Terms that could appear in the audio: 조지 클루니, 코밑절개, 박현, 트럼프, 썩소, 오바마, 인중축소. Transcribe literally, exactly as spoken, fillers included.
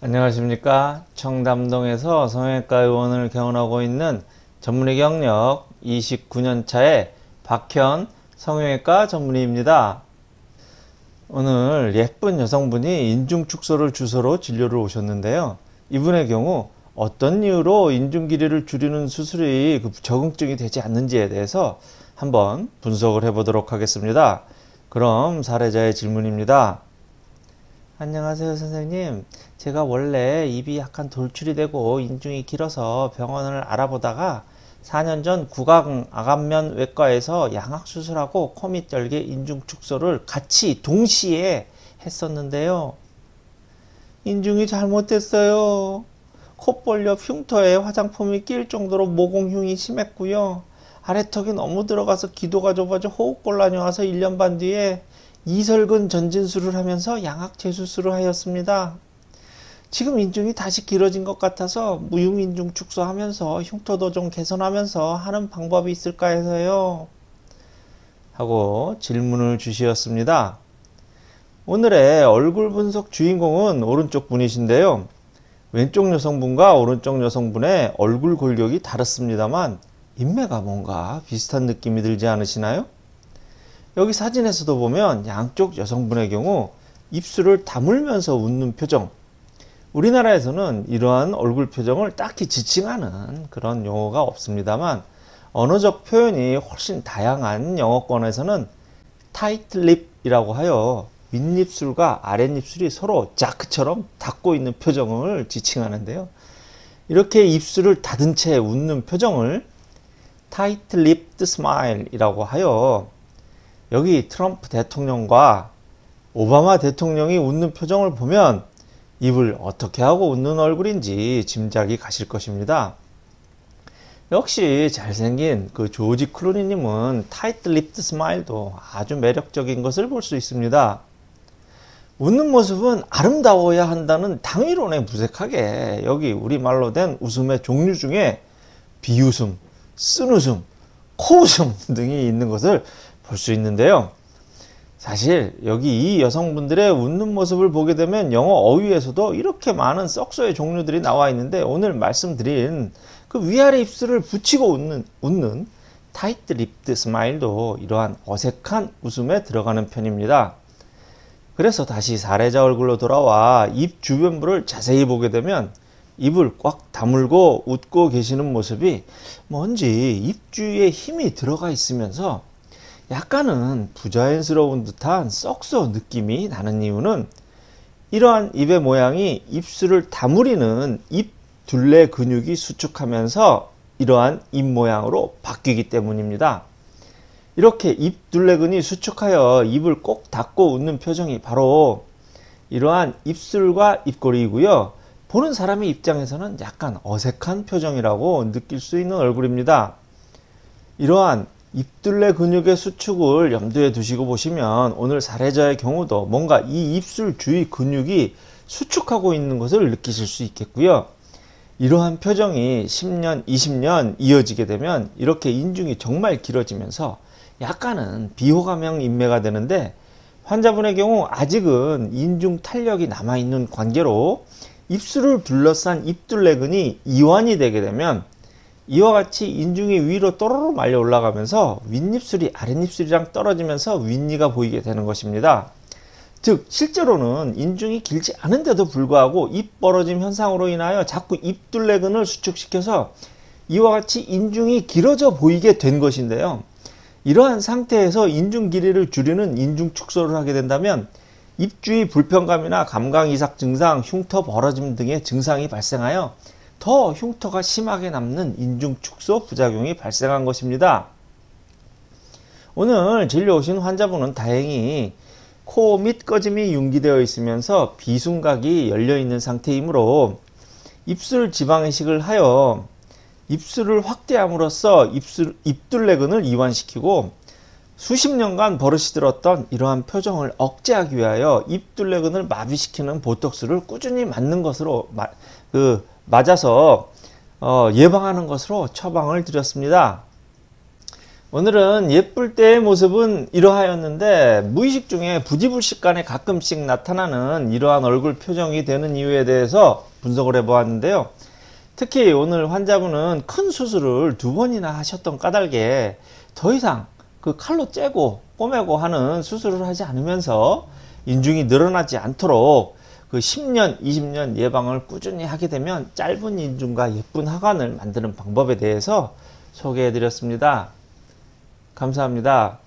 안녕하십니까. 청담동에서 성형외과 의원을 개원하고 있는 전문의 경력 이십구 년 차의 박현 성형외과 전문의입니다. 오늘 예쁜 여성분이 인중축소를 주소로 진료를 오셨는데요. 이분의 경우 어떤 이유로 인중 길이를 줄이는 수술이 적응증이 되지 않는지에 대해서 한번 분석을 해 보도록 하겠습니다. 그럼 사례자의 질문입니다. 안녕하세요 선생님, 제가 원래 입이 약간 돌출이 되고 인중이 길어서 병원을 알아보다가 사 년 전 구강암면 외과에서 양악수술하고 코밑 열개 인중축소를 같이 동시에 했었는데요. 인중이 잘못됐어요. 콧볼옆 흉터에 화장품이 낄 정도로 모공흉이 심했고요. 아래턱이 너무 들어가서 기도가 좁아져 호흡곤란이 와서 일 년 반 뒤에 이설근 전진술을 하면서 양악 재수술을 하였습니다. 지금 인중이 다시 길어진 것 같아서 무흉인중 축소하면서 흉터도 좀 개선하면서 하는 방법이 있을까 해서요, 하고 질문을 주시었습니다. 오늘의 얼굴 분석 주인공은 오른쪽 분이신데요. 왼쪽 여성분과 오른쪽 여성분의 얼굴 골격이 다릅니다만 인매가 뭔가 비슷한 느낌이 들지 않으시나요? 여기 사진에서도 보면 양쪽 여성분의 경우 입술을 다물면서 웃는 표정, 우리나라에서는 이러한 얼굴 표정을 딱히 지칭하는 그런 용어가 없습니다만 언어적 표현이 훨씬 다양한 영어권에서는 tight lip이라고 하여 윗입술과 아랫입술이 서로 자크처럼 닫고 있는 표정을 지칭하는데요. 이렇게 입술을 닫은 채 웃는 표정을 tight lipped smile이라고 하여 여기 트럼프 대통령과 오바마 대통령이 웃는 표정을 보면 입을 어떻게 하고 웃는 얼굴인지 짐작이 가실 것입니다. 역시 잘생긴 그 조지 클루니 님은 타이트 립드 스마일도 아주 매력적인 것을 볼 수 있습니다. 웃는 모습은 아름다워야 한다는 당위론에 무색하게 여기 우리말로 된 웃음의 종류 중에 비웃음, 쓴웃음, 코웃음 등이 있는 것을 볼 수 있는데요. 사실 여기 이 여성분들의 웃는 모습을 보게 되면 영어 어휘에서도 이렇게 많은 썩소의 종류들이 나와 있는데 오늘 말씀드린 그 위아래 입술을 붙이고 웃는 웃는 타이트 립드 스마일도 이러한 어색한 웃음에 들어가는 편입니다. 그래서 다시 사례자 얼굴로 돌아와 입 주변부를 자세히 보게 되면 입을 꽉 다물고 웃고 계시는 모습이 뭔지 입 주위에 힘이 들어가 있으면서 약간은 부자연스러운 듯한 썩소 느낌이 나는 이유는 이러한 입의 모양이 입술을 다물이는 입 둘레 근육이 수축하면서 이러한 입 모양으로 바뀌기 때문입니다. 이렇게 입 둘레근이 수축하여 입을 꼭 닫고 웃는 표정이 바로 이러한 입술과 입꼬리이고요. 보는 사람의 입장에서는 약간 어색한 표정이라고 느낄 수 있는 얼굴입니다. 이러한 입둘레 근육의 수축을 염두에 두시고 보시면 오늘 사례자의 경우도 뭔가 이 입술 주위 근육이 수축하고 있는 것을 느끼실 수 있겠고요. 이러한 표정이 십 년, 이십 년 이어지게 되면 이렇게 인중이 정말 길어지면서 약간은 비호감형 인매가 되는데 환자분의 경우 아직은 인중 탄력이 남아있는 관계로 입술을 둘러싼 입둘레근이 이완이 되게 되면 이와 같이 인중이 위로 또로로 말려 올라가면서 윗입술이 아랫입술이랑 떨어지면서 윗니가 보이게 되는 것입니다. 즉 실제로는 인중이 길지 않은데도 불구하고 입 벌어짐 현상으로 인하여 자꾸 입둘레근을 수축시켜서 이와 같이 인중이 길어져 보이게 된 것인데요. 이러한 상태에서 인중 길이를 줄이는 인중 축소를 하게 된다면 입주위 불편감이나 감각이삭 증상, 흉터 벌어짐 등의 증상이 발생하여 더 흉터가 심하게 남는 인중축소 부작용이 발생한 것입니다. 오늘 진료 오신 환자분은 다행히 코 밑 꺼짐이 융기되어 있으면서 비순각이 열려 있는 상태이므로 입술 지방이식을 하여 입술을 확대함으로써 입술, 입둘레근을 이완시키고 수십 년간 버릇이 들었던 이러한 표정을 억제하기 위하여 입둘레근을 마비시키는 보톡스를 꾸준히 맞는 것으로 마, 그, 맞아서 어, 예방하는 것으로 처방을 드렸습니다. 오늘은 예쁠 때의 모습은 이러하였는데 무의식 중에 부지불식간에 가끔씩 나타나는 이러한 얼굴 표정이 되는 이유에 대해서 분석을 해보았는데요. 특히 오늘 환자분은 큰 수술을 두 번이나 하셨던 까닭에 더 이상 그 칼로 째고 꼬매고 하는 수술을 하지 않으면서 인중이 늘어나지 않도록 그 십 년, 이십 년 예방을 꾸준히 하게 되면 짧은 인중과 예쁜 하관을 만드는 방법에 대해서 소개해 드렸습니다. 감사합니다.